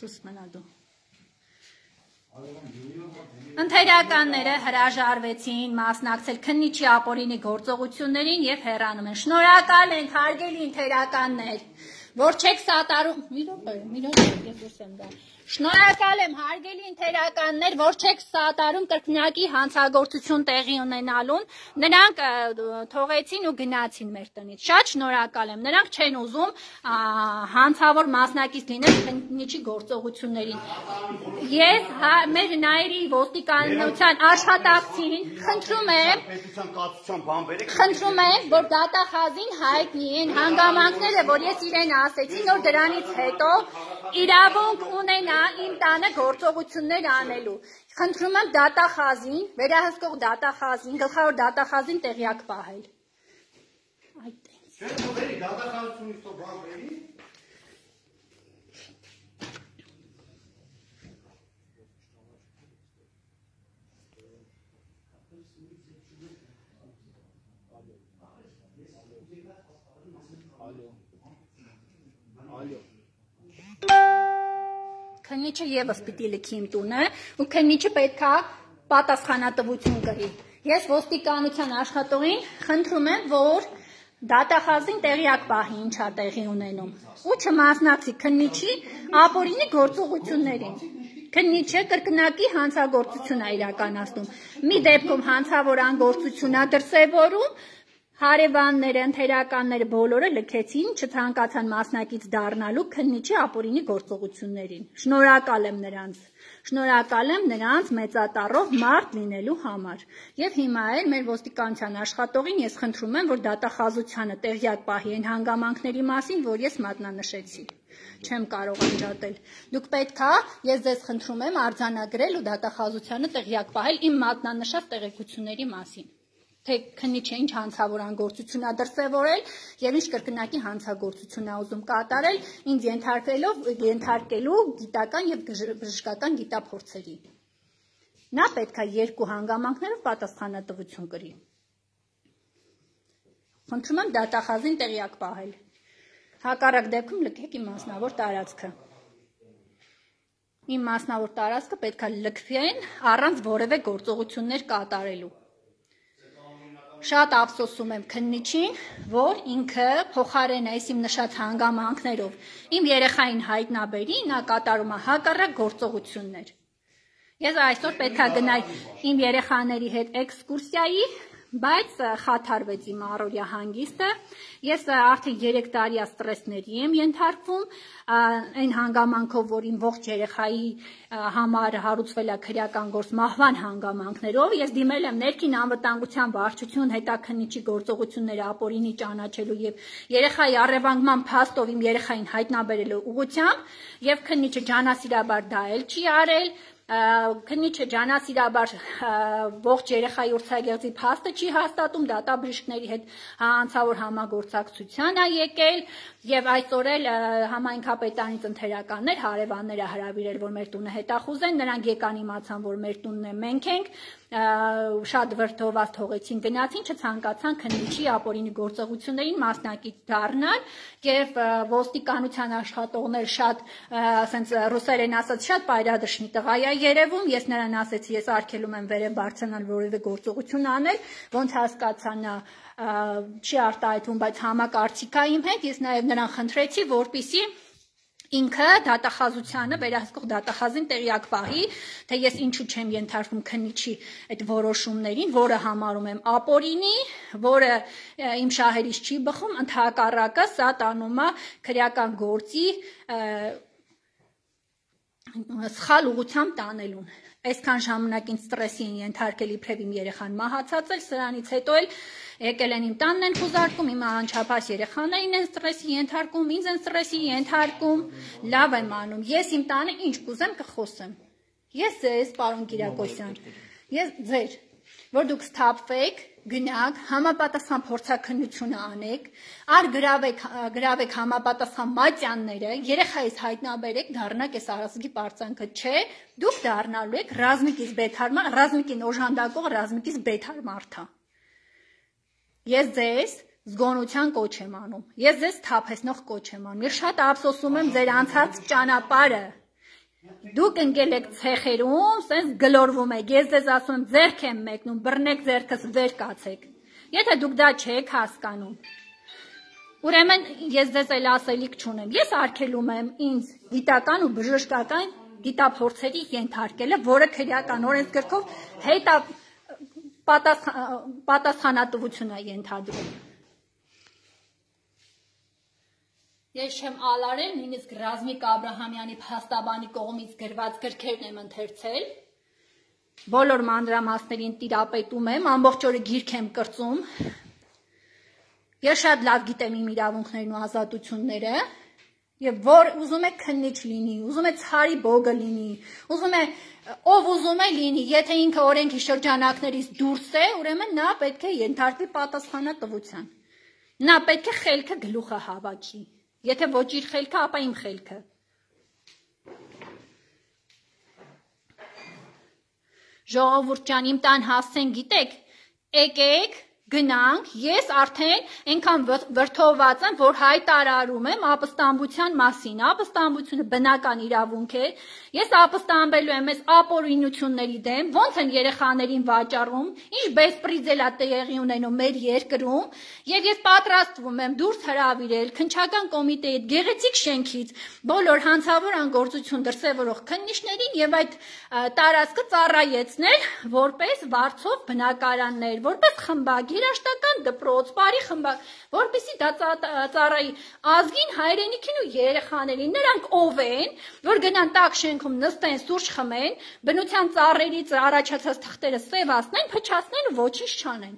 Սուսմնադո Ընթերականները հրաժարվեցին մասնակցել քննիչի ապօրինի գործողություններին եւ հեռանում են։ Շնորհակալ ենք հարգելի ընթերականներ, որ չեք սատարում։ Շնորհակալ եմ հարգելի ընթերականներ, որ չեք սատարում կրկնակի հանցագործություն տեղի ունենալուն։ Նրանք թողեցին ու գնացին մեր տնից։ Շատ շնորհակալ եմ։ Նրանք չեն ուզում հանցավոր մասնակից լինել քննիչի գործողություններին։ Ես մեր նայերի ոստիկանության աշխատակցին խնդրում եմ, որ դատախազին հայտնի են հանգամանքները, որ ես իրեն ասեցի, որ դրանից հետո իրավունք ունենան իմ տանը գործողություններ անելու։ Խնդրում եմ դատախազին, վերահսկող դատախազին, գլխավոր դատախազին տեղյակ պահել։ Քննիչը եւս պիտի լքի իմ տունը ու քննիչը պետքա պատասխանատվություն կրի։ Ես ոստիկանության աշխատողին խնդրում եմ, որ դատախազին տեղյակ պահի ինչա տեղի ունենում ու չմասնակցի քննիչի ապօրինի գործողություններին։ Քննիչը կրկնակի հանցագործություն է իրականացնում։ Մի դեպքում հանցավորան գործություն է դրսևորում, հարևանները, ընթերականները բոլորը լքեցին, չթանկացան մասնակից դառնալու քննիչի ապօրինի գործողություններին։ Շնորհակալ եմ նրանց մեծատառով մարդ լինելու համար։ Եվ հիմա էլ մեր ոստիկանության աշխատողին ես խնդրում եմ, որ դատախազությանը տեղյակ պահի այն հանգամանքների մասին, որ ես մատնանշեցի։ Չեմ կարող անջատել։ Դուք պետքա, ես ձեզ խնդրում եմ արձանագրել ու դատախազությանը տեղյակ պահել իմ մատնանշած տեղեկությունների մասին։ Թե քննիչը ինչ հանցավորան գործություն է դրսևորել եւ ինչ կրկնակի հանցագործություն է ուզում կատարել, ինձ ենթարկելու գիտական եւ բժշկական գիտափորձերի։ Նա պետք է երկու հանգամանքներով պատասխանատվություն կրի։ Խնդրում եմ դատախազին տեղյակ պահել։ Հակառակ դեպքում լքեք իմ մասնավոր տարածքը։ Իմ մասնավոր տարածքը պետք է լքվեն առանց որևէ գործողություններ կատարելու։ Շատ ափսոսում եմ քննիչին, որ ինքը փոխարեն այս իմ նշած հանգամանքներով իմ երեխային հայտնաբերի, նա կատարում է հակառակ գործողություններ։ Ես այսօր պետք է գնայի իմ երեխաների հետ էքսկուրսիայի, բայց խաթարվեց իմ առօրյա հանգիստը։ Ես արդեն 3 տարիա ստրեսների եմ ենթարկվում, այն հանգամանքով, որ իմ ողջ երեխայի համար հարուցվել է քրեական գործ մահվան հանգամանքներով, ես դիմել եմ ներքին անվտանգության վարչություն հետաքննիչի գործողությունները ապօրինի ճանաչելու եւ երեխայի առևանգման փաստով իմ երեխային հայտնաբերելու ուղղությամբ, եւ քննիչը ջանասիրաբար դա էլ չի արել։ Քննիչը ջանասիրաբար ողջ երեխայի ուրցագեղձի փաստը չի հաստատում, դատաբժիշկների հետ հանցավոր համագործակցության է եկել եւ այսօր էլ համայնքապետանից ընթերականներ հարևանները հրավիրել, որ մեր տունը հետախուզեն, նրանք եկան, իմացան, որ մեր տունն է, մենք ենք, շատ վրդովված թողեցին, գնացին, չցանկացան քննիչի ապօրինի գործողություններին մասնակից դառնալ եւ ոստիկանության աշխատողներ շատ, ասենց ռուսերեն ասած, շատ պայրադաշնի տղա է երևում, ես նրան ասեցի, ես արգելում եմ վերև բարձանալ որևէ գործողություն անել, ոնց հասկացան չի արտահայտվում, բայց համակարծիք է իմ հետ, ես նաև նրան խնդրեցի, որպեսզի ինքը դատախազությանը, վերահսկող դատախազին տեղյակ պահի, թե ես ինչու չեմ ենթարկվում քննիչի այդ որոշումներին, որը համարում եմ ապօրինի, որը իմ շահերից չի բխում, ընդհակառակը սա տանում է քրեական գործի սխալ ուղղությամբ տանելուն։ Այսքան ժամանակ ինձ ստրեսին ենթարկել, իբրև իմ երեխան մահացած էր, սրանից հետո էլ եկել են իմ տանն են խուզարկում, իմ անչափահաս երեխաներին են ստրեսի ենթարկում, ինձ են ստրեսի ենթարկում, լավ եմ անում։ Ես իմ տանը ինչ կուզեմ կխոսեմ։ Ես ձեզ, պարոն Կիրակոսյան, ես ձեր, որ դուք սթափվեք, գնաք, համապատասխան փորձաքննությունը անեք, գրավեք համապատասխան մատյանները, երեխայից հայտնաբերեք, դառնաք այս առասպելի պարծանքը, չէ, դուք դառնալու եք ռազմիկին օժանդակող, ռազմիկից բեթար մարդա։ Ես ձեզ զգոնության կոչ եմ անում, ես ձեզ թափեցնող կոչ եմ անում, ես շատ ափսոսում եմ ձեր անցած ճանապարհը, Duc îngelec cehherum, sens glorvum eg, ես ձեզ ասում ձերք եմ մեկնում, բռնեք ձերքս վեր կացեք։ Եթե դուք դա չեք հասկանում, ուրեմն ես ձեզ էլ ասելիք չունեմ։ Ես արգելում եմ ինձ գիտական ու բժշկական գիտափորձերի ենթարկելը, որը քրեական օրենսգրքով հետա պատասխանատվություն է ենթադրում։ Ես չեմ ալարել, նույնիսկ Ռազմիկ Աբրահամյանի փաստաբանի կողմից գրված գրքերն եմ ընթերցել, բոլոր մանրամասներին տիրապետում եմ, ամբողջ օրը գիրք եմ կրծում։ Ես շատ լավ գիտեմ իմ իրավունքներն ու ազատությունները, եւ որ ուզում է քննիչ լինի, ուզում է ցարի բոգը լինի, ուզում է ով ուզում է լինի, եթե ինքը օրենքի շրջանակներից դուրս է, ուրեմն նա պետք է ենթարկվի պատասխանատվության։ Նա պետք է խելքը գլուխը հավաքի։ Եթե ոչ իր խելքը, ապա իմ խելքը։ Ժողովուրդյան, իմ տան հասցեն, գիտեք, եկեք, գնանք, ես արդեն այնքան վրդովված եմ, որ հայտարարում եմ ապստամբության մասին, ապստամբությունը բնական իրավունք է, ես ապստամբելու եմ այս ապօրինությունների դեմ, ոնց են երեխաներին վաճառում, ինչ բեսպրիզելա տեղի ունենում մեր երկրում, եւ ես պատրաստվում եմ դուրս հրավիրել քննչական կոմիտեի գեղեցիկ շենքից բոլոր հանցավոր անգործություն դրսևորող քննիչներին եւ այդ տարածքը ծառայեցնել որպես վարձով բնակարաններ, որպես խմբագիր երաշտական դպրոց, բարի խմբակ, որպեսի դա ծառայի ազգին, հայրենիքին ու երեխաներին, նրանք ով են, որ գնան տաք շենքում նստեն, սուրճ խմեն, բնության ծառերից առաջացած թղթերը սևացնեն, փչացնեն ու ոչինչ չանեն։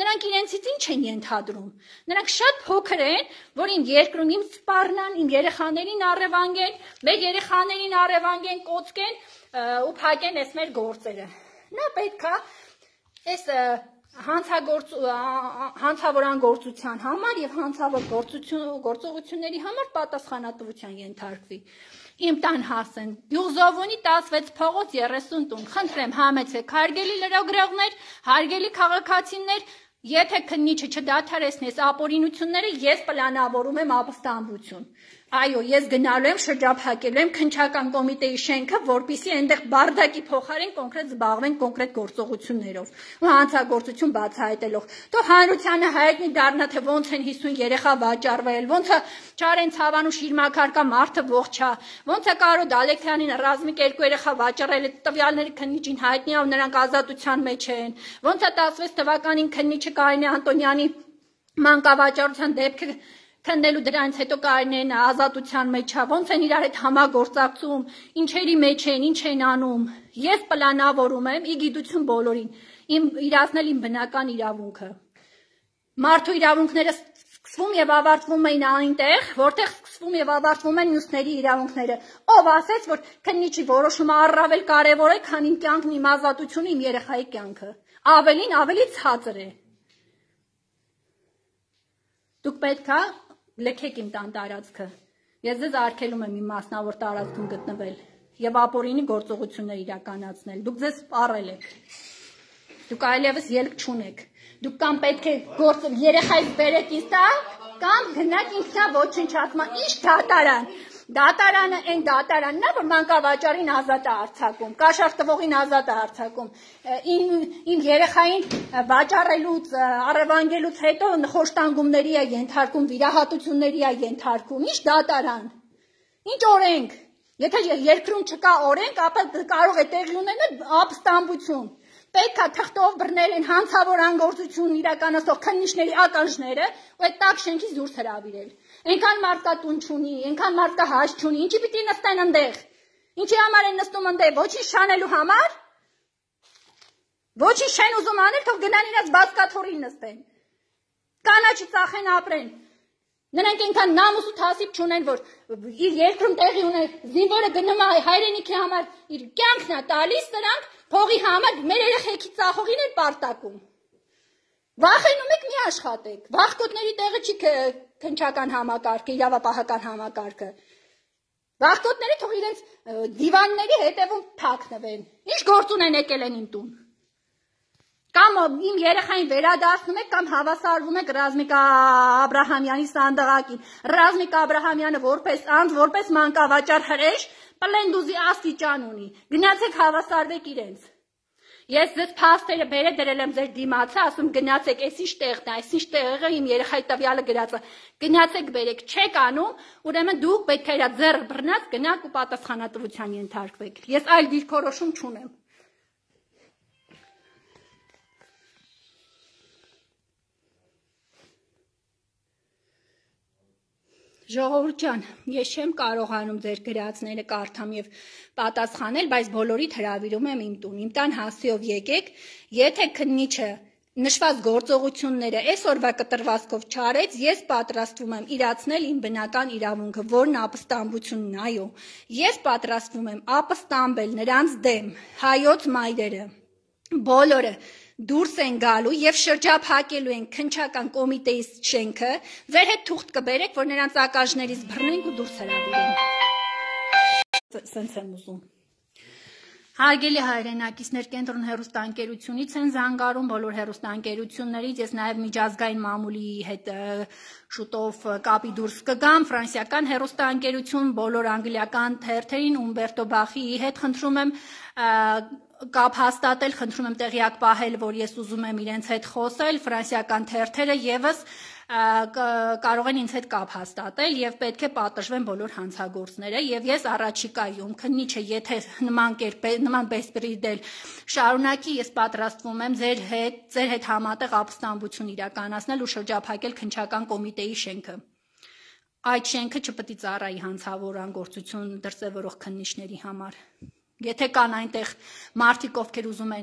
Նրանք իրենցից ինչ են ենթադրում։ Նրանք շատ փոքր են, որ իմ երկրում իմ սպառնան, իմ երեխաներին առևանգեն, մեր երեխաներին առևանգեն, կոծկեն ու փակեն այս մեր գործերը։ Նա պետքա այս հանցավորան գործության համար և հանցավոր գործողությունների համար պատասխանատվության ենթարկվի։ Իմ տան հասցեն, Բյուղզովունի 16 փողոց 30 տուն, խնդրեմ համեցեք, հարգելի լրագրողներ, հարգելի քաղաքացիներ, եթե քննիչը չդադարեցնի այս ապօրինությունները, ես պլանավորում եմ ապստամբություն։ Այո, ես գնալու եմ, շրջափակելու եմ քննչական կոմիտեի շենքը, որպեսզի այնտեղ բարդակի փոխարեն կոնկրետ զբաղվեն կոնկրետ գործողություններով ու հանցագործություն բացահայտելով։ Թող հանրությանը հայտնի դառնա, թե ոնց են 50 երեխա վաճառվել, ոնց է Չարեն Ցավանուշ Իրմակարկա մարդը ողջ է, ոնց է Կարոտ Ալեքսյանին Ռազմիկ երկու երեխա վաճառել, տվյալները քննիչին հայտնի է, նրանք ազատության մեջ են, ոնց է 16 թվականին քննիչ Կարինե Անտոնյանի մանկավաճառության դեպքը քննելու, դրանից հետո Կարինեն ազատության մեջ է, ոնց են իրար հետ համագործակցում, ինչերի մեջ են, ինչ են անում։ Ես պլանավորում եմ ի գիտություն բոլորին, իմ իրացնել իմ բնական իրավունքը։ Մարդու իրավունքները սկսվում եւ ավարտվում են այնտեղ, որտեղ սկսվում եւ ավարտվում են մյուսների իրավունքները։ Ով ասեց, որ քննիչի որոշումը առավել կարեւոր է, քան իմ կյանքն, իմ ազատությունը, իմ երեխայի կյանքը։ Ավելին ավելի ցածր է։ Դուք պետք է լքեք իմ տան տարածքը։ Ես ձեզ արգելում եմ իմ մասնավոր տարածքում գտնվել եւ ապօրինի գործողություններ իրականացնել։ Դուք ձեզ սպառել եք։ Դուք այլևս ելք չունեք։ Դուք կամ պետք է գործ երեխայից բերեք ինստա, կամ գնաք ինքնա ոչնչացմա։ Ինչ դատարան։ Դատարանը այն դատարանն է, որ մանկավաճառին ազատ է արձակում, կաշառ տվողին ազատ է արձակում, իմ երեխային վաճառելուց, առևանգելուց հետո խոշտանգումների է ենթարկում, վիրահատությունների է ենթարկում, ինչ դատարան, ինչ օրենք, եթե երկրում չկա օրենք, ապա կարող է տեղի ունենալ ապստամբություն։ Պետք է թղթով բռնել են հանցավոր անգործություն իրականացող քննիչների ականջները ու այդ տաք շենքից դուրս հրավիրել։ Այնքան մարդկա տուն չունի, այնքան մարդկա հաշ չունի, ինչի պիտի նստեն այնտեղ։ Ինչի համար են նստում այնտեղ, ոչինչ չանելու համար։ Ոչինչ չեն ուզում անել, թող գնան իրաց բազկաթոռին նստեն։ Կանաչի ծախեն ապրեն։ Նրանք այնքան նամուս ու թասիբ չունեն, որ իր երկրում տեղի ունեն, զինվորը գնում է հայրենիքի համար, իր կյանքն է տալիս, նրանք փողի համար մեր երեխեքի ծախողին են պարտակում։ Վախենում եք մի աշխատեք։ Վախկոտների տեղը չի քնչական համակարգը, իրավապահական համակարգը։ Վախկոտները թող իրենց դիվանների հետևում թաքնվեն։ Ինչ գործ ունեն եկել են իմ տուն։ Կամ իմ երեխային վերադարձնում եք կամ հավասարվում եք Ռազմիկ Աբրահամյանի սանդղակին։ Ռազմիկ Աբրահամյանը որպես անձ, որպես մանկավաճառ հրեշ, պլենդուզի աստիճան ունի։ Գնացեք հավասարվեք իրենց։ Ես ձեզ փաստերը բերել դրել եմ ձեր դիմացը, ասում գնացեք, էս ինչ տեղն է, էս ինչ տեղը իմ երեխայի տվյալը գրած է։ Գնացեք բերեք, չեք անում, ուրեմն դուք պետք է իրա ձեռը բռնած գնաք ու պատասխանատվության ենթարկվեք։ Ես այլ դիրքորոշում չունեմ։ Ժողովուրդ ջան, ես չեմ կարողանում ձեր գրածները կարդամ եւ պատասխանել, բայց բոլորիդ հրավիրում եմ իմ տուն։ Իմ տան հասիով եկեք, եթե քննիչը նշված գործողությունները այսօրվա կտրվածքով չարեց, ես պատրաստվում եմ իրացնել իմ բնական իրավունքը, որն ապստամբությունն է, այո։ Ես պատրաստվում եմ ապստամբել նրանց դեմ, հայոց մայրերը, բոլորը դուրս են գալու եւ շրջափակելու են քնչական կոմիտեի շենքը, ձեր հետ թուղթ կբերեք, որ նրանց ականջներից բռնենք ու դուրս հրավիրենք։ Սենց եմ ուզում։ Հարգելի հայրենակիցներ, Կենտրոն հեռուստաընկերությունից են զանգարում, բոլոր հեռուստաընկերություններից, ես նաեւ միջազգային մամուլի հետ շուտով կապի դուրս կգամ, ֆրանսիական հեռուստաընկերություն, բոլոր անգլիական թերթերին Ումբերտո Բախիի հետ խնդրում եմ կապ հաստատել, խնդրում եմ տեղյակ պահել, որ ես ուզում եմ իրենց հետ խոսել, ֆրանսիական թերթերը եւս կարող են ինձ հետ կապ հաստատել եւ պետք է պատժվեն բոլոր հանցագործները եւ ես առաջիկայում քննիչը եթե նման բեսպրիդել շարունակի, ես պատրաստվում եմ ձեր հետ համատեղ ապստամբություն իրականացնել ու շրջափակել քնչական կոմիտեի շենքը։ Այդ շենքը չպետք է ծառայի հանցավորան գործություն դրսևորող քննիչների համար։ Եթե կան այնտեղ մարդիկ, ովքեր ուզում են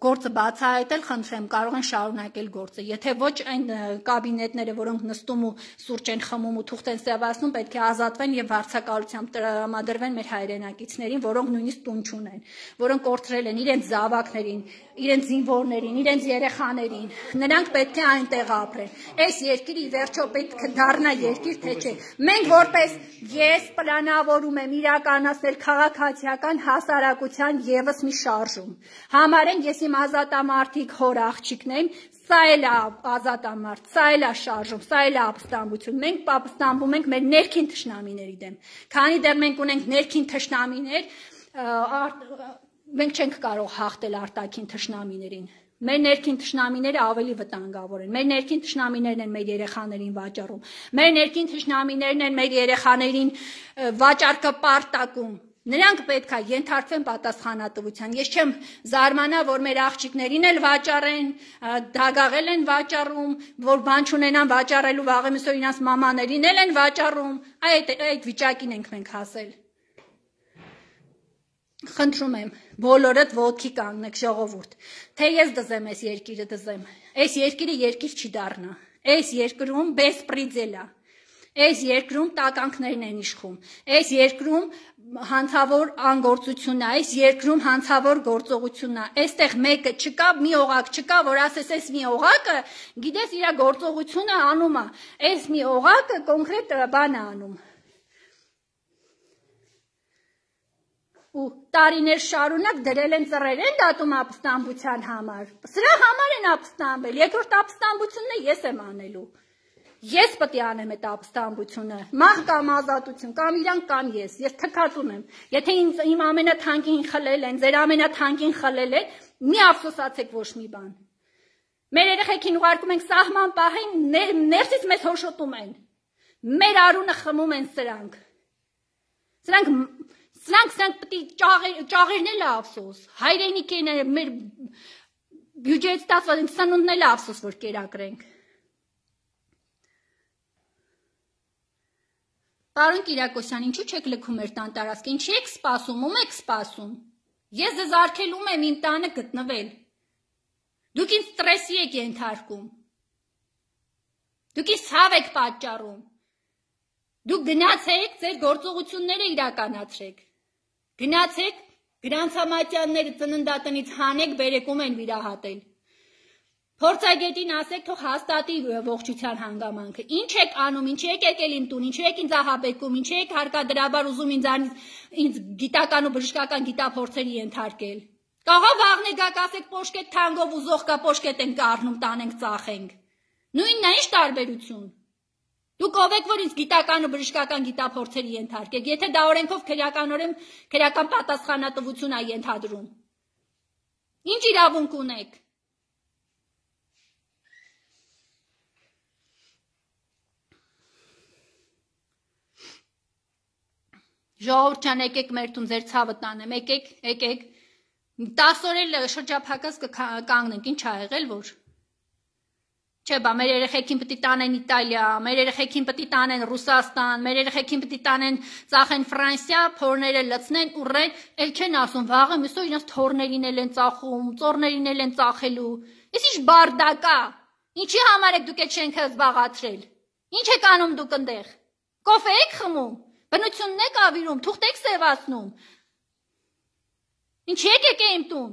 գործը բացահայտել, խնդրեմ, կարող են շարունակել գործը։ Եթե ոչ, այն կաբինետները, որոնք նստում ու սուրճ են խմում ու թուղթ են սևացնում, պետք է ազատվեն եւ վարձակալությամբ տրամադրվեն մեր հայրենակիցներին, որոնք նույնիսկ տուն չունեն, որոնք կորցրել են իրենց զավակներին, իրենց զինվորներին, իրենց երեխաներին։ Նրանք պետք է այնտեղ ապրեն։ Այս երկիրը ի վերջո պետք է դառնա երկիր, թե չէ։ Մենք որպես ես պլանավորում եմ իրականացնել քաղաքացիական հասարակության եւս մի շարժում։ Համարեն ես իմ ազատամարտիկ հոր աղջիկներն, սա էլ է ազատամարտ, սա էլ է շարժում, սա էլ է ապստամբություն։ Մենք ապստամբում ենք մեր ներքին թշնամիների դեմ։ Քանի դեռ մենք ունենք ներքին թշնամիներ, մենք չենք կարող հաղթել արտաքին թշնամիներին։ Մեր ներքին թշնամիները ավելի վտանգավոր են։ Մեր ներքին թշնամիներն են մեր երեխաներին վաճառում։ Մեր ներքին թշնամիներն են մեր երեխաներին վաճառքը պարտակում։ Նրանք պետք է ենթարկվեն պատասխանատվության։ Ես չեմ զարմանա, որ մեր աղջիկներին էլ վաճառեն, դագաղել են վաճառում, որ բան չունենան վաճառելու, վաղեմսօր իրենց մամաներին էլ են վաճառում։ Այդ վիճակին ենք մենք հասել։ Խնդրում եմ, բոլորդ ոտքի կանգնեք, ժողովուրդ, թե ես դզեմ, այս երկիրը դզեմ։ Այս երկիրը երկիր չի դառնա։ Այս երկրում բեսպրիդել է։ Այս երկրում տականքներն են իշխում, այս երկրում հանցավոր անգործությունն է, այս երկրում հանցավոր գործողությունն է, այստեղ մեկը չկա, մի օղակ չկա, որ ասես էս մի օղակը, գիտես իր գործողությունը անում է, այս մի օղակը կոնկրետ բան է անում։ Ու տարիներ շարունակ դրել են ծռեր են դատում ապստամբության համար, սրա համար են ապստամբել, երկրորդ ապստամբությունն է ես եմ անելու։ Ես պետք է անեմ այդ ապստամբությունը, մահ կամ ազատություն, կամ իրանք կամ ես թքածում եմ։ Եթե իմ ամենաթանկին խլել են, ձեր ամենաթանկին խլել են, մի ափսոսացեք ոչ մի բան։ Մեր երեխեքին ուղարկում ենք սահման պահին, ներսից մեզ հոշոտում են։ Մեր արունը խմում են սրանք։ Սրանք պետք է ճաղերն էլ ափսոս, հայրենիքին մեր բյուջեից ստացված սնունդն էլ ափսոս որ կերակրենք։ Պարոն Կիրակոսյան, ինչու չեք լքում մեր տան տարածքը, ինչի եք սպասում, ում եք սպասում։ Ես ձեզ արգելում եմ իմ տանը գտնվել։ Դուք ինձ ստրեսի եք ենթարկում։ Դուք ինձ ցավ եք պատճառում։ Դուք գնացեք ձեր գործողությունները իրականացրեք։ Գնացեք գրանցամատյանները ծննդատնից հանեք, բերեկում են վիրահատել։ Փորձագետին ասեք, թող հաստատի ողջության հանգամանքը։ Ինչ եք անում, ինչի եք եկել իմ տուն, ինչի եք ինձ ահաբեկում, ինչի եք հարկադրաբար ուզում ինձ գիտական ու բժշկական գիտափորձերի ենթարկել։ Ահա վաղն է գա կասեք պոշկետ թանգով ու զողկա պոշկետ ենք առնում, տանենք, ծախենք։ Նույնն է ինչ տարբերություն։ Դուք ով եք, որ ինձ գիտական ու բժշկական գիտափորձերի ենթարկեք, եթե դա օրենքով քրեականորեն քրեական պատասխանատվություն է ենթադրում։ Ինչ իրավունք ունեք։ Ժողովուրդ ջան, եկեք մեր տուն, ձեր ցավը տանեմ, եկեք։ 10 օրել շրջափակած կանգնենք, ինչ ա եղել որ։ Չէ, բա մեր երեխեքին պետք է տանեն Իտալիա, մեր երեխեքին պետք է տանեն Ռուսաստան, մեր երեխեքին պետք է տանեն ծախեն Ֆրանսիա, փորները լցնեն ու ռեն, ել չեն ասում, վաղը միսո իրենց թորներին էլ են ծախում, ծորներին էլ են ծախելու։ Էս ի՞նչ բարդակ է։ Ինչի համար եք դուք այդ շենքը զբաղացրել։ Ինչ եք անում դուք այնտեղ։ Կոֆե եք խմում, բնությունն եք ավիրում, թուղթ եք սևացնում։ Ինչի եկեք իմ տուն։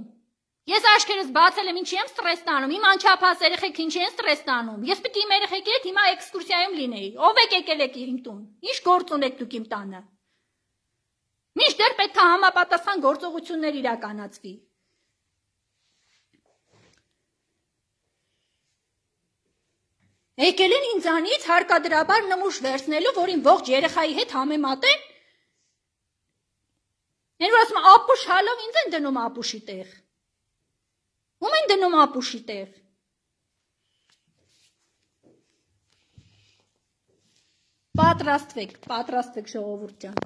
Ես աչքերս բացել եմ, ինչի եմ ստրես տանում։ Իմ անչափահաս երեխեք ինչի են ստրես տանում։ Ես պիտի իմ երեխեքի հետ հիմա էքսկուրսիայում լինեի։ Ո՞վ եք եկել եք իմ տուն։ Ինչ գործ ունեք դուք իմ տանը։ Մինչդեռ պետք է համապատասխան գործողություններ իրականացվի։ Եկել են ինձանից հարկադրաբար նմուշ վերցնելու, որ իմ ողջ երեխայի հետ համեմատեն։ Եվ ասում եմ, ապուշ հալով ինձ են դնում ապուշի տեղ։ Ում են դնում ապուշի տեղ։ Պատրաստվեք, պատրաստվեք ժողովուրդ ջան։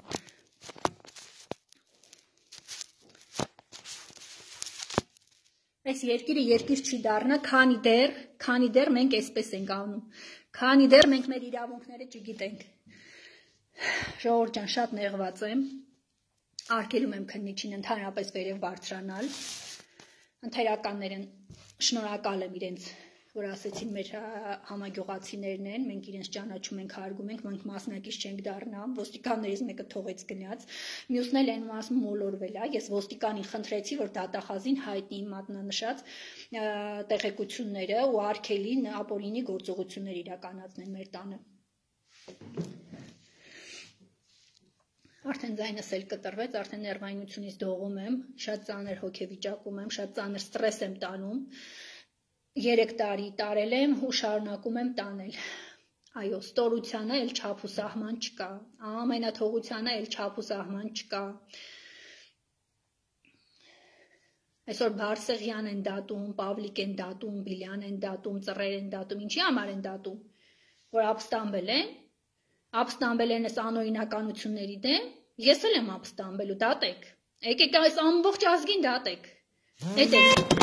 Այս երկիրը երկիր չի դառնա, քանի դեռ մենք այսպես ենք անում։ Քանի դեռ մենք մեր իրավունքները չգիտենք։ Ժողովուրդ ջան, շատ նեղված եմ։ Արգելում եմ քննիչին ընդհանրապես վերև բարձրանալ։ Ընթերականներն շնորհակալ եմ իրենց, որ ասեցին մեր համագյուղացիներն են, մենք իրենց ճանաչում ենք, հարգում ենք, մենք մասնակից չենք դառնա, ոստիկաններից մեկը թողեց գնաց, մյուսն էլ այն մասում մոլորվել է, ես ոստիկանին խնդրեցի, որ դատախազին հայտնի մատնանշած տեղեկությունները ու արգելին ապօրինի գործողություններ իրականացնեն մեր տանը։ Արդեն ձայնս էլ կտրվեց, արդեն ներվայնությունից դողում եմ, շատ ծանր հոգեվիճակում եմ, շատ ծանր ստրես եմ տանում, 3 տարի տարել եմ ու շարունակում եմ տանել։ Այո, ստորությանը էլ չափ ու սահման չկա, ամենաթողությանը էլ չափ ու սահման չկա։ Այսօր Բարսեղյան են դատում, Պավլիկ են դատում, Բիլյան են դատում, Ծռեր են դատում, ինչի համար են դատում, որ ապստամբել են։ Ապստամբել են այս անօրինականությունների դեմ, ես էլ եմ ապստամբելու, դատեք, եկեք այս ամբողջ ազգին դատեք, դատեք։